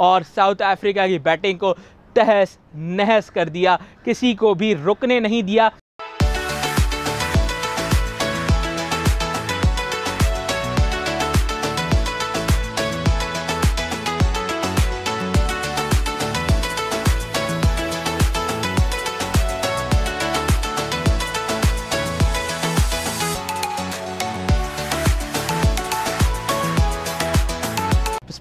और south Africa की batting को तहस नहस कर दिया, किसी को भी रुकने नहीं दिया।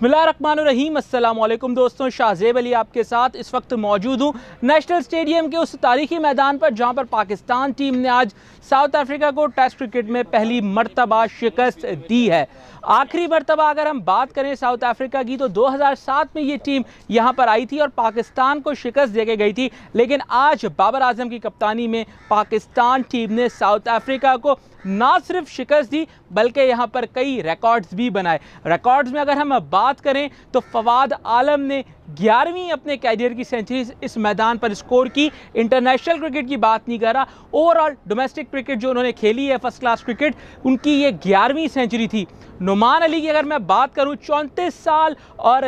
बिस्मिल्लाहिर्रहमानिर्रहीम, अस्सलामुअलैकुम दोस्तों, शाहजेब अली आपके साथ इस वक्त मौजूद हूँ नेशनल स्टेडियम के उस तारीखी मैदान पर जहाँ पर पाकिस्तान टीम ने आज साउथ अफ्रीका को टेस्ट क्रिकेट में पहली मर्तबा शिकस्त दी है। आखिरी मर्तबा अगर हम बात करें साउथ अफ्रीका की तो 2007 में ये टीम यहाँ पर आई थी और पाकिस्तान को शिकस्त दे के गई थी, लेकिन आज बाबर आजम की कप्तानी में पाकिस्तान टीम ने साउथ अफ्रीका को ना सिर्फ शिकस्त दी बल्कि यहाँ पर कई रिकॉर्ड्स भी बनाए। रिकॉर्ड्स में अगर हम बात करें तो फवाद आलम ने 11वीं अपने कैरियर की सेंचुरी इस मैदान पर स्कोर की। इंटरनेशनल क्रिकेट की बात नहीं कर रहा, ओवरऑल डोमेस्टिक क्रिकेट जो उन्होंने खेली है, फर्स्ट क्लास क्रिकेट, उनकी ये 11वीं सेंचुरी थी। नोमान अली की अगर मैं बात करूँ, 34 साल और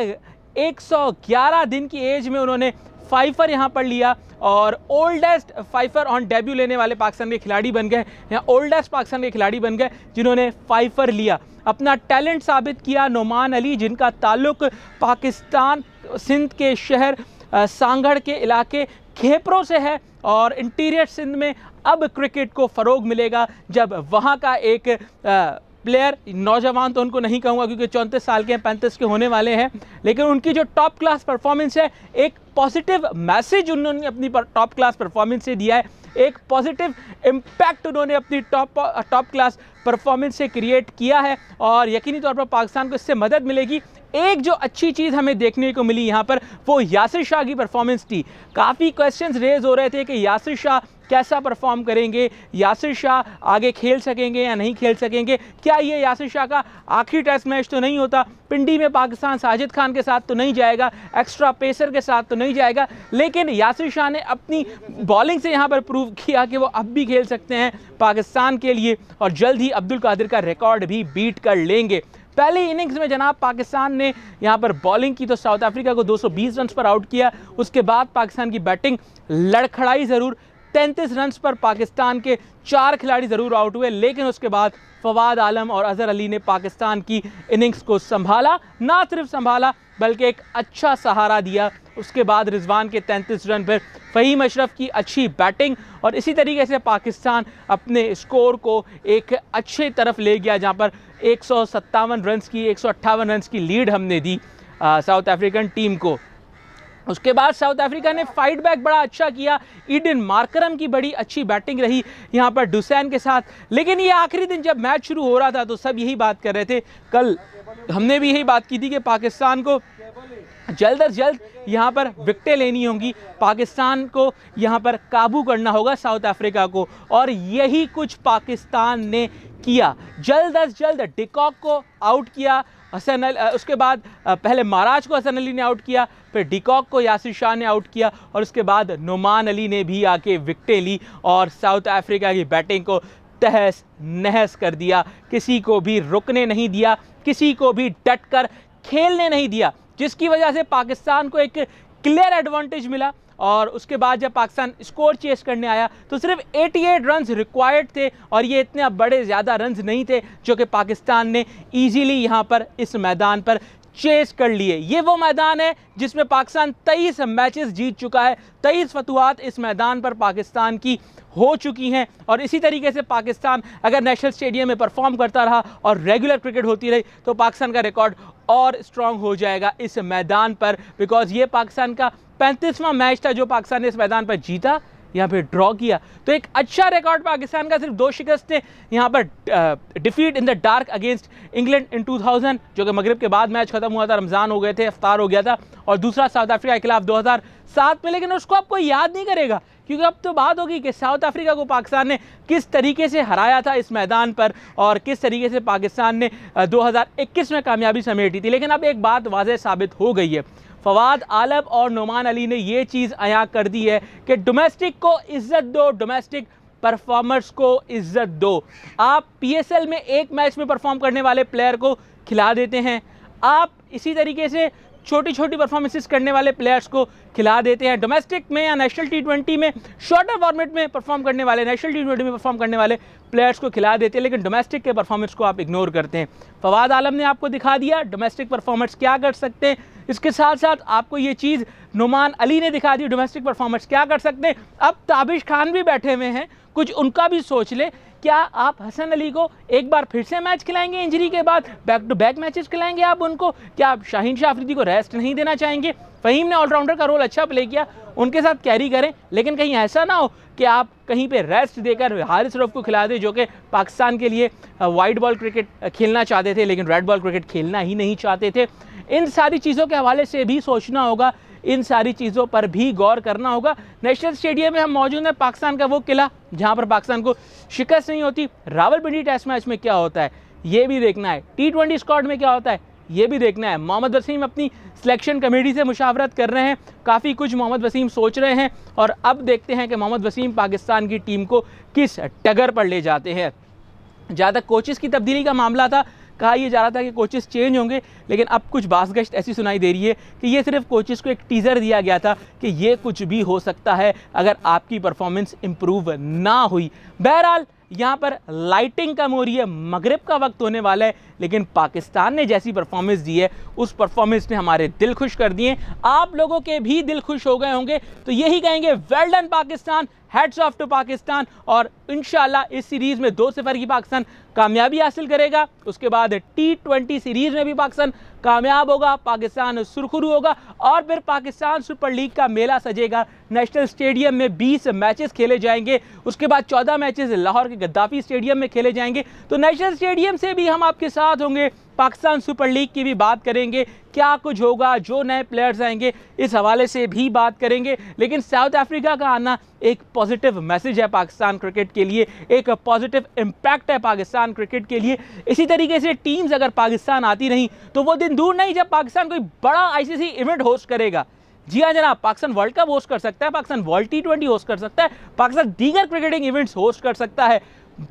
111 दिन की एज में उन्होंने फाइफर यहाँ पर लिया और ओल्डेस्ट फाइफर ऑन डेब्यू लेने वाले पाकिस्तान के खिलाड़ी बन गए, यहाँ ओल्डेस्ट पाकिस्तान के खिलाड़ी बन गए जिन्होंने फाइफर लिया। अपना टैलेंट साबित किया नोमान अली, जिनका ताल्लुक पाकिस्तान सिंध के शहर सांगढ़ के इलाके खेपरो से है और इंटीरियर सिंध में अब क्रिकेट को फ़रोग मिलेगा जब वहाँ का एक प्लेयर, नौजवान तो उनको नहीं कहूँगा क्योंकि 34 साल के 35 के होने वाले हैं, लेकिन उनकी जो टॉप क्लास परफॉर्मेंस है, एक पॉजिटिव मैसेज उन्होंने अपनी टॉप क्लास परफॉर्मेंस से दिया है, एक पॉजिटिव इम्पैक्ट उन्होंने अपनी टॉप क्लास परफॉर्मेंस से क्रिएट किया है और यकीनी तौर पर पाकिस्तान को इससे मदद मिलेगी। एक जो अच्छी चीज़ हमें देखने को मिली यहाँ पर वो यासिर शाह की परफॉर्मेंस थी। काफ़ी क्वेश्चंस रेज हो रहे थे कि यासिर शाह कैसा परफॉर्म करेंगे, यासिर शाह आगे खेल सकेंगे या नहीं खेल सकेंगे, क्या ये यासिर शाह का आखिरी टेस्ट मैच तो नहीं होता, पिंडी में पाकिस्तान साजिद खान के साथ तो नहीं जाएगा, एक्स्ट्रा पेसर के साथ तो नहीं जाएगा। लेकिन यासिर शाह ने अपनी बॉलिंग से यहाँ पर प्रूव किया कि वो अब भी खेल सकते हैं पाकिस्तान के लिए और जल्द ही अब्दुल कादिर का रिकॉर्ड भी बीट कर लेंगे। पहली इनिंग्स में जनाब पाकिस्तान ने यहाँ पर बॉलिंग की तो साउथ अफ्रीका को 220 रन पर आउट किया। उसके बाद पाकिस्तान की बैटिंग लड़खड़ाई ज़रूर, 33 रन पर पाकिस्तान के 4 खिलाड़ी ज़रूर आउट हुए, लेकिन उसके बाद फवाद आलम और अजहर अली ने पाकिस्तान की इनिंग्स को संभाला, ना सिर्फ संभाला बल्कि एक अच्छा सहारा दिया। उसके बाद रिजवान के 33 रन पर फ़हीम अशरफ की अच्छी बैटिंग और इसी तरीके से पाकिस्तान अपने स्कोर को एक अच्छे तरफ ले गया जहां पर 157 रन की 158 रन की लीड हमने दी साउथ अफ्रीकन टीम को। उसके बाद साउथ अफ्रीका ने फाइट बैक बड़ा अच्छा किया, ईडन मार्करम की बड़ी अच्छी बैटिंग रही यहाँ पर डुसैन के साथ। लेकिन ये आखिरी दिन जब मैच शुरू हो रहा था तो सब यही बात कर रहे थे, कल हमने भी यही बात की थी कि पाकिस्तान को जल्द अज जल्द यहाँ पर विकटें लेनी होंगी, पाकिस्तान को यहाँ पर काबू करना होगा साउथ अफ्रीका को, और यही कुछ पाकिस्तान ने किया। जल्द अज जल्द डी कॉक को आउट किया हसन अली, उसके बाद पहले महाराज को हसन अली ने आउट किया, फिर डी कॉक को यासिर शाह ने आउट किया और उसके बाद नोमान अली ने भी आके विकटें ली और साउथ अफ्रीका की बैटिंग को तहस नहस कर दिया, किसी को भी रुकने नहीं दिया, किसी को भी डट कर खेलने नहीं दिया, जिसकी वजह से पाकिस्तान को एक क्लियर एडवांटेज मिला। और उसके बाद जब पाकिस्तान स्कोर चेस करने आया तो सिर्फ 88 रन्स रिक्वायर्ड थे और ये इतने बड़े ज़्यादा रन्स नहीं थे जो कि पाकिस्तान ने इजीली यहाँ पर इस मैदान पर चेस कर लिए। ये वो मैदान है जिसमें पाकिस्तान 23 मैचेस जीत चुका है, 23 फतुहात इस मैदान पर पाकिस्तान की हो चुकी हैं और इसी तरीके से पाकिस्तान अगर नेशनल स्टेडियम में परफॉर्म करता रहा और रेगुलर क्रिकेट होती रही तो पाकिस्तान का रिकॉर्ड और स्ट्रॉन्ग हो जाएगा इस मैदान पर, बिकॉज़ ये पाकिस्तान का 35वां मैच था जो पाकिस्तान ने इस मैदान पर जीता यहाँ पर ड्रॉ किया। तो एक अच्छा रिकॉर्ड पाकिस्तान का, सिर्फ 2 शिकस्तें यहाँ पर, defeat in the dark against England in 2000 जो कि मगरिब के बाद मैच ख़त्म हुआ था, रमज़ान हो गए थे, इफ्तार हो गया था, और दूसरा साउथ अफ्रीका के खिलाफ 2007 में। लेकिन उसको आपको याद नहीं करेगा क्योंकि अब तो बात होगी कि साउथ अफ्रीका को पाकिस्तान ने किस तरीके से हराया था इस मैदान पर और किस तरीके से पाकिस्तान ने 2021 में कामयाबी समेटी थी। लेकिन अब एक बात वाज़ह साबित हो गई है, फवाद आलम और नोमान अली ने ये चीज़ अयां कर दी है कि डोमेस्टिक को इज़्ज़त दो, डोमेस्टिक परफॉर्मर्स को इज़्ज़त दो। आप PSL में एक मैच में परफॉर्म करने वाले प्लेयर को खिला देते हैं, आप इसी तरीके से छोटी छोटी परफॉर्मेंसेस करने वाले प्लेयर्स को खिला देते हैं। डोमेस्टिक में या नेशनल टी20 में शॉर्टर फॉर्मेट में परफॉर्म करने वाले, नेशनल टी20 में परफॉर्म करने वाले प्लेयर्स को खिला देते हैं, लेकिन डोमेस्टिक के परफॉर्मेंस को आप इग्नोर करते हैं। फवाद आलम ने आपको दिखा दिया डोमेस्टिक परफॉर्मेंस क्या कर सकते हैं, इसके साथ साथ आपको ये चीज़ नोमान अली ने दिखा दी डोमेस्टिक परफॉर्मेंस क्या कर सकते हैं। अब ताबिश खान भी बैठे हुए हैं, कुछ उनका भी सोच ले, क्या आप हसन अली को एक बार फिर से मैच खिलाएंगे इंजरी के बाद, बैक टू बैक मैचेस खिलाएंगे आप उनको, क्या आप शाहीन शाह अफरीदी को रेस्ट नहीं देना चाहेंगे। फ़हीम ने ऑलराउंडर का रोल अच्छा प्ले किया, उनके साथ कैरी करें, लेकिन कहीं ऐसा ना हो कि आप कहीं पे रेस्ट देकर हारिस रऊफ को खिला दें, जो कि पाकिस्तान के लिए वाइट बॉल क्रिकेट खेलना चाहते थे लेकिन रेड बॉल क्रिकेट खेलना ही नहीं चाहते थे। इन सारी चीज़ों के हवाले से भी सोचना होगा, इन सारी चीज़ों पर भी गौर करना होगा। नेशनल स्टेडियम में हम मौजूद हैं, पाकिस्तान का वो किला जहां पर पाकिस्तान को शिकस्त नहीं होती। रावलपिंडी टेस्ट मैच में क्या होता है ये भी देखना है, टी20 स्क्वाड में क्या होता है ये भी देखना है। मोहम्मद वसीम अपनी सिलेक्शन कमेटी से मुशावरत कर रहे हैं, काफ़ी कुछ मोहम्मद वसीम सोच रहे हैं, और अब देखते हैं कि मोहम्मद वसीम पाकिस्तान की टीम को किस टगर पर ले जाते हैं। जहाँ तक कोचेस की तब्दीली का मामला था, कहा यह जा रहा था कि कोचेस चेंज होंगे, लेकिन अब कुछ बासगश्त ऐसी सुनाई दे रही है कि ये सिर्फ कोचेस को एक टीज़र दिया गया था कि ये कुछ भी हो सकता है अगर आपकी परफॉर्मेंस इम्प्रूव ना हुई। बहरहाल यहाँ पर लाइटिंग कम हो रही है, मगरिब का वक्त होने वाला है, लेकिन पाकिस्तान ने जैसी परफॉर्मेंस दी है उस परफॉर्मेंस ने हमारे दिल खुश कर दिए, आप लोगों के भी दिल खुश हो गए होंगे, तो यही कहेंगे well done Pakistan, hats off to Pakistan. और इंशाल्लाह इस सीरीज़ में 2-0 की पाकिस्तान कामयाबी हासिल करेगा, उसके बाद टी20 सीरीज़ में भी पाकिस्तान कामयाब होगा, पाकिस्तान सुरखरू होगा, और फिर पाकिस्तान सुपर लीग का मेला सजेगा। नेशनल स्टेडियम में 20 मैचेस खेले जाएंगे, उसके बाद 14 मैचेस लाहौर के गद्दाफी स्टेडियम में खेले जाएंगे। तो नेशनल स्टेडियम से भी हम आपके साथ होंगे, पाकिस्तान सुपर लीग की भी बात करेंगे, क्या कुछ होगा, जो नए प्लेयर्स आएंगे इस हवाले से भी बात करेंगे। लेकिन साउथ अफ्रीका का आना एक पॉजिटिव मैसेज है पाकिस्तान क्रिकेट के लिए, एक पॉजिटिव इम्पैक्ट है पाकिस्तान क्रिकेट के लिए। इसी तरीके से टीम्स अगर पाकिस्तान आती रहीं तो वो दिन दूर नहीं जब पाकिस्तान कोई बड़ा ICC इवेंट होस्ट करेगा। जी हाँ जनाब, पाकिस्तान वर्ल्ड कप होस्ट कर सकता है, पाकिस्तान वर्ल्ड टी20 होस्ट कर सकता है, पाकिस्तान दीगर क्रिकेटिंग इवेंट्स होस्ट कर सकता है।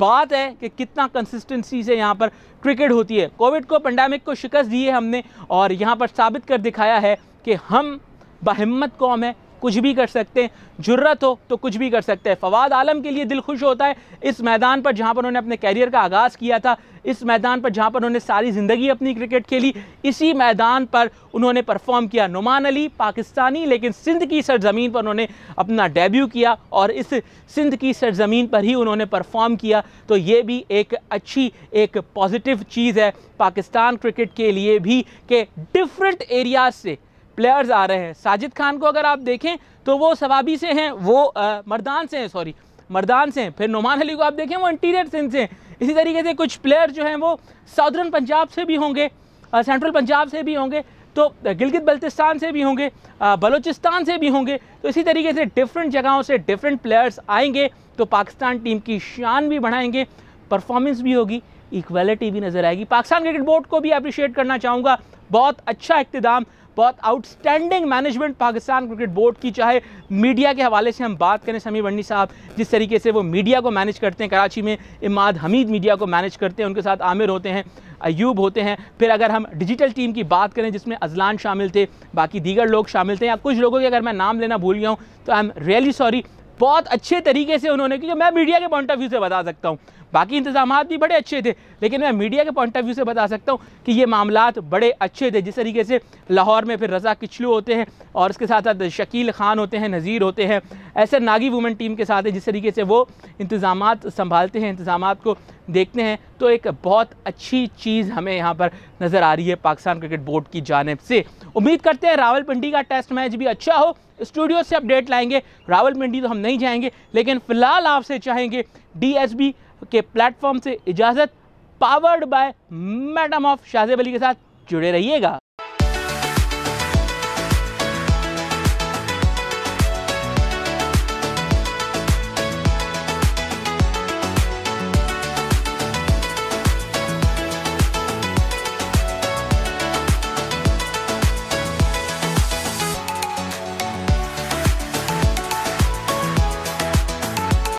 बात है कि कितना कंसिस्टेंसी से यहाँ पर क्रिकेट होती है। कोविड को, पेंडेमिक को शिकस्त दी है हमने, और यहाँ पर साबित कर दिखाया है कि हम बाहिम्मत कौम है, कुछ भी कर सकते हैं, जुर्रत हो तो कुछ भी कर सकते हैं। फवाद आलम के लिए दिल खुश होता है इस मैदान पर जहाँ पर उन्होंने अपने कैरियर का आगाज़ किया था, इस मैदान पर जहाँ पर उन्होंने सारी ज़िंदगी अपनी क्रिकेट खेली, इसी मैदान पर उन्होंने परफॉर्म किया। नुमान अली पाकिस्तानी लेकिन सिंध की सरजमीन पर उन्होंने अपना डेब्यू किया और इस सिंध की सरजमीन पर ही उन्होंने परफॉर्म किया, तो ये भी एक अच्छी, एक पॉजिटिव चीज़ है पाकिस्तान क्रिकेट के लिए भी कि डिफरेंट एरियाज से प्लेयर्स आ रहे हैं। साजिद खान को अगर आप देखें तो वो सवाबी से हैं, वो मर्दान से हैं, मर्दान से हैं। फिर नुमान अली को आप देखें वो इंटीरियर सिंध से हैं। इसी तरीके से कुछ प्लेयर्स जो हैं वो साउदर्न पंजाब से भी होंगे, सेंट्रल पंजाब से भी होंगे, तो गिलगित बल्तिस्तान से भी होंगे, बलूचिस्तान से भी होंगे। तो इसी तरीके से डिफरेंट जगहों से डिफरेंट प्लेयर्स आएंगे तो पाकिस्तान टीम की शान भी बढ़ाएंगे, परफॉर्मेंस भी होगी, इक्वलिटी भी नज़र आएगी। पाकिस्तान क्रिकेट बोर्ड को भी अप्रिशिएट करना चाहूँगा, बहुत अच्छा इख्तिदाम, बहुत outstanding management Pakistan cricket board की। चाहे मीडिया के हवाले से हम बात करें, समीर वनी साहब जिस तरीके से वो मीडिया को मैनेज करते हैं कराची में, इमाद हमीद मीडिया को मैनेज करते हैं, उनके साथ आमिर होते हैं, अयूब होते हैं। फिर अगर हम डिजिटल टीम की बात करें जिसमें अजलान शामिल थे, बाकी दीगर लोग शामिल थे, या कुछ लोगों के अगर मैं नाम लेना भूल गया हूँ तो आई एम रियली सॉरी। बहुत अच्छे तरीके से उन्होंने, क्योंकि मैं मीडिया के पॉइंट ऑफ व्यू से बता सकता हूँ, बाकी इंतजामात भी बड़े अच्छे थे, लेकिन मैं मीडिया के पॉइंट ऑफ व्यू से बता सकता हूँ कि ये मामलात बड़े अच्छे थे। जिस तरीके से लाहौर में फिर रज़ा किचलू होते हैं और उसके साथ साथ शकील खान होते हैं, नज़ीर होते हैं, ऐसे नागी वुमेन टीम के साथ है, जिस तरीके से वो इंतजामात संभालते हैं, इंतजामात को देखते हैं, तो एक बहुत अच्छी चीज़ हमें यहाँ पर नज़र आ रही है पाकिस्तान क्रिकेट बोर्ड की जानिब से। उम्मीद करते हैं रावलपिंडी का टेस्ट मैच भी अच्छा हो, स्टूडियो से अपडेट लाएंगे। रावलपिंडी तो हम नहीं जाएंगे, लेकिन फ़िलहाल आपसे चाहेंगे DSB के प्लेटफॉर्म से इजाज़त, powered by madam of Shahzeb Ali के साथ जुड़े रहिएगा।